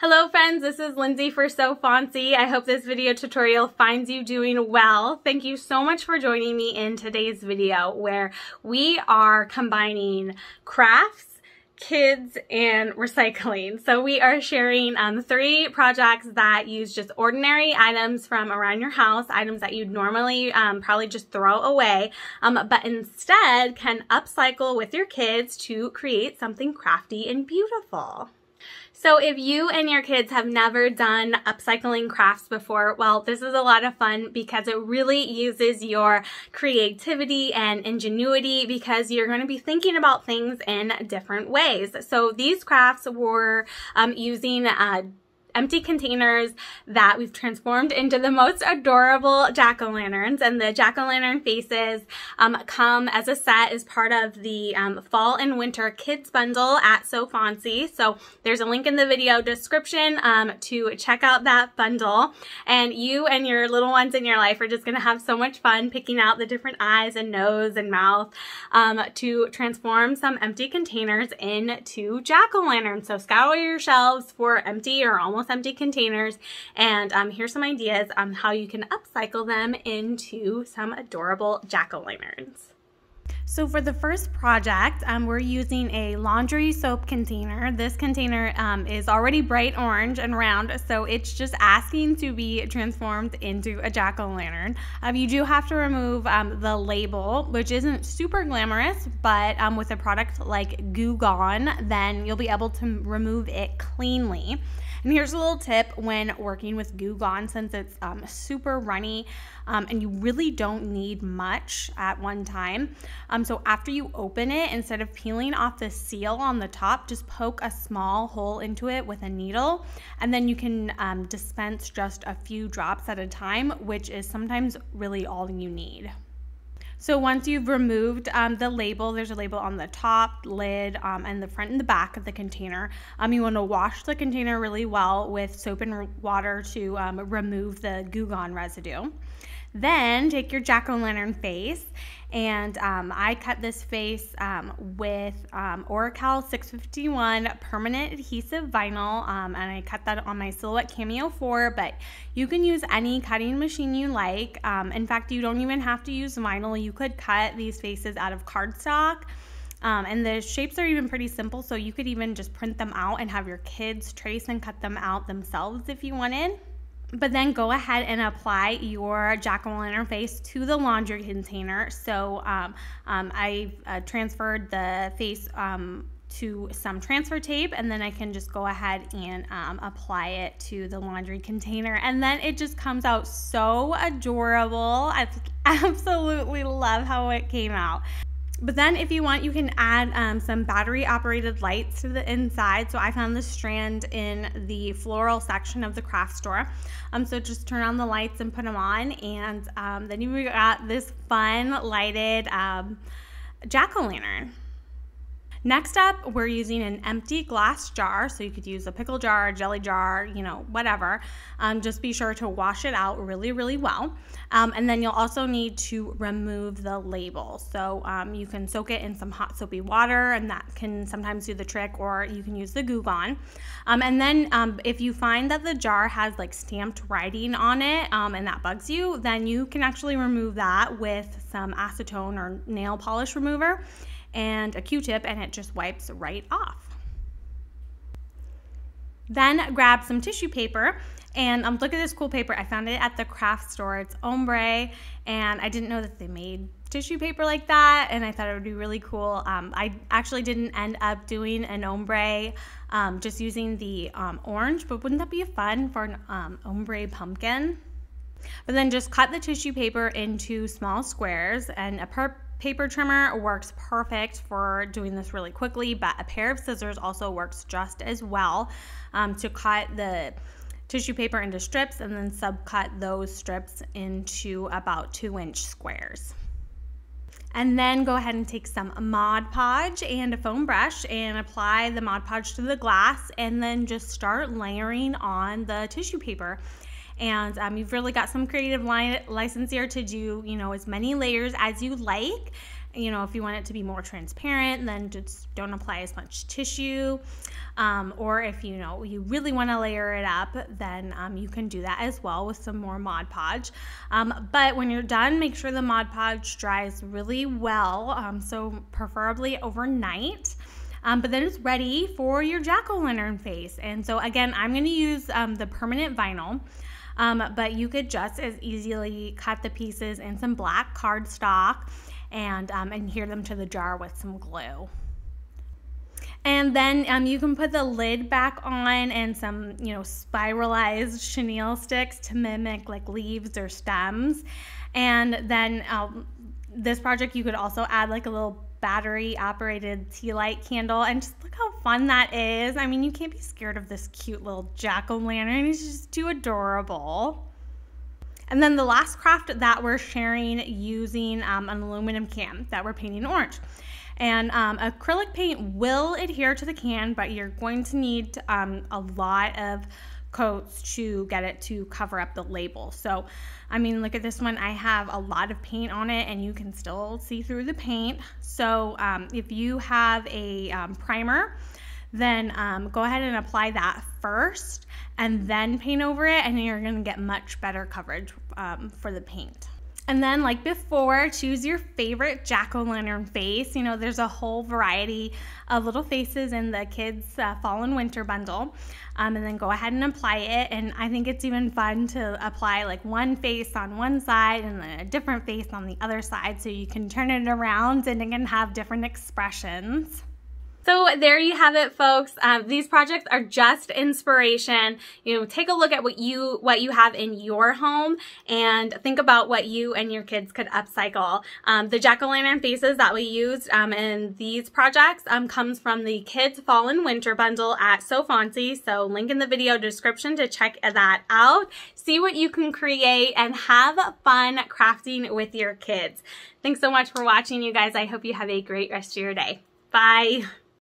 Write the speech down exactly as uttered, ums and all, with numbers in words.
Hello friends, this is Lindsay for So Fontsy. I hope this video tutorial finds you doing well. Thank you so much for joining me in today's video where we are combining crafts, kids, and recycling. So we are sharing um, three projects that use just ordinary items from around your house, items that you'd normally um, probably just throw away, um, but instead can upcycle with your kids to create something crafty and beautiful. So if you and your kids have never done upcycling crafts before, well, this is a lot of fun because it really uses your creativity and ingenuity because you're going to be thinking about things in different ways. So these crafts were um, using uh, empty containers that we've transformed into the most adorable jack-o'-lanterns, and the jack-o'-lantern faces um, come as a set as part of the um, fall and winter kids bundle at So Fontsy. So there's a link in the video description um, to check out that bundle, and you and your little ones in your life are just going to have so much fun picking out the different eyes and nose and mouth um, to transform some empty containers into jack-o'-lanterns. So scour your shelves for empty or almost empty containers, and um, here's some ideas on how you can upcycle them into some adorable jack-o'-lanterns. So for the first project, um, we're using a laundry soap container. This container um, is already bright orange and round, so it's just asking to be transformed into a jack-o'-lantern. Um, you do have to remove um, the label, which isn't super glamorous, but um, with a product like Goo Gone, then you'll be able to remove it cleanly. And here's a little tip when working with Goo Gone, since it's um, super runny um, and you really don't need much at one time. Um, so after you open it, instead of peeling off the seal on the top, just poke a small hole into it with a needle, and then you can um, dispense just a few drops at a time, which is sometimes really all you need. So once you've removed um, the label, there's a label on the top, lid, um, and the front and the back of the container. Um, you want to wash the container really well with soap and water to um, remove the Goo Gone residue. Then take your jack-o'-lantern face, and um, I cut this face um, with um, Oracal six fifty-one permanent adhesive vinyl, um, and I cut that on my Silhouette Cameo four, but you can use any cutting machine you like. Um, in fact, you don't even have to use vinyl. You could cut these faces out of cardstock. Um, and the shapes are even pretty simple, so you could even just print them out and have your kids trace and cut them out themselves if you wanted. But then go ahead and apply your jack-o'-lantern face to the laundry container. So um, um, I uh, transferred the face um, to some transfer tape, and then I can just go ahead and um, apply it to the laundry container. And then it just comes out so adorable. I absolutely love how it came out. But then if you want, you can add um, some battery operated lights to the inside. So I found this strand in the floral section of the craft store. Um, so just turn on the lights and put them on, and um, then you got this fun lighted um, jack-o'-lantern. Next up, we're using an empty glass jar, so you could use a pickle jar, a jelly jar, you know, whatever. Um, just be sure to wash it out really, really well. Um, and then you'll also need to remove the label. So um, you can soak it in some hot soapy water, and that can sometimes do the trick, or you can use the Goo Gone. Um, and then um, if you find that the jar has like stamped writing on it um, and that bugs you, then you can actually remove that with some acetone or nail polish remover and a Q-tip, and it just wipes right off. Then grab some tissue paper, and um, look at this cool paper. I found it at the craft store. It's ombre, and I didn't know that they made tissue paper like that, and I thought it would be really cool. Um, I actually didn't end up doing an ombre, um, just using the um, orange, but wouldn't that be fun for an um, ombre pumpkin? But then just cut the tissue paper into small squares, and a purple paper trimmer works perfect for doing this really quickly, but a pair of scissors also works just as well um, to cut the tissue paper into strips, and then subcut those strips into about two inch squares. And then go ahead and take some Mod Podge and a foam brush and apply the Mod Podge to the glass, and then just start layering on the tissue paper. And um, you've really got some creative line license here to do, you know, as many layers as you like. You know, if you want it to be more transparent, then just don't apply as much tissue. Um, or if you know you really want to layer it up, then um, you can do that as well with some more Mod Podge. Um, but when you're done, make sure the Mod Podge dries really well, um, so preferably overnight. Um, but then it's ready for your jack-o'-lantern face. And so again, I'm going to use um, the permanent vinyl. Um, but you could just as easily cut the pieces in some black cardstock and um, adhere them to the jar with some glue. And then um, you can put the lid back on and some, you know, spiralized chenille sticks to mimic like leaves or stems. And then um, this project, you could also add like a little battery operated tea light candle, and just look how fun that is. I mean, you can't be scared of this cute little jack-o'-lantern. It's just too adorable. And then the last craft that we're sharing using um, an aluminum can that we're painting orange. And um, acrylic paint will adhere to the can, but you're going to need um, a lot of coats to get it to cover up the label. So, I mean, look at this one. I have a lot of paint on it, and you can still see through the paint. So um, if you have a um, primer, then um, go ahead and apply that first and then paint over it, and you're going to get much better coverage um, for the paint. And then, like before, choose your favorite jack-o'-lantern face. You know, there's a whole variety of little faces in the kids' uh, fall and winter bundle. Um, and then go ahead and apply it. And I think it's even fun to apply like one face on one side and then a different face on the other side, so you can turn it around and it can have different expressions. So there you have it, folks. Um, these projects are just inspiration. You know, take a look at what you what you have in your home and think about what you and your kids could upcycle. Um, the jack-o'-lantern faces that we used um, in these projects um, comes from the Kids Fall and Winter Bundle at So Fontsy. So link in the video description to check that out. See what you can create and have fun crafting with your kids. Thanks so much for watching, you guys. I hope you have a great rest of your day. Bye.